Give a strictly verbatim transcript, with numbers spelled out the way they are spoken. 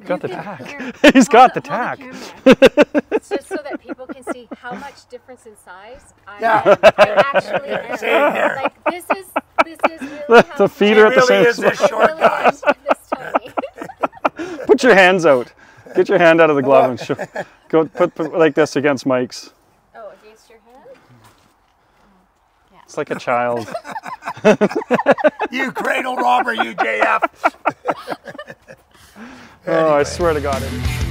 He's got the tack. He's got the tack. It's just so that people can see how much difference in size I, yeah. am. I actually am. Same here. Like, this is, this is really the feet are at the same spot. Put your hands out. Get your hand out of the glove and show. Go put, put like this against Mike's. Oh, against your hand? Yeah. It's like a child. You cradle robber, you J F. Anyway. Oh, I swear to God.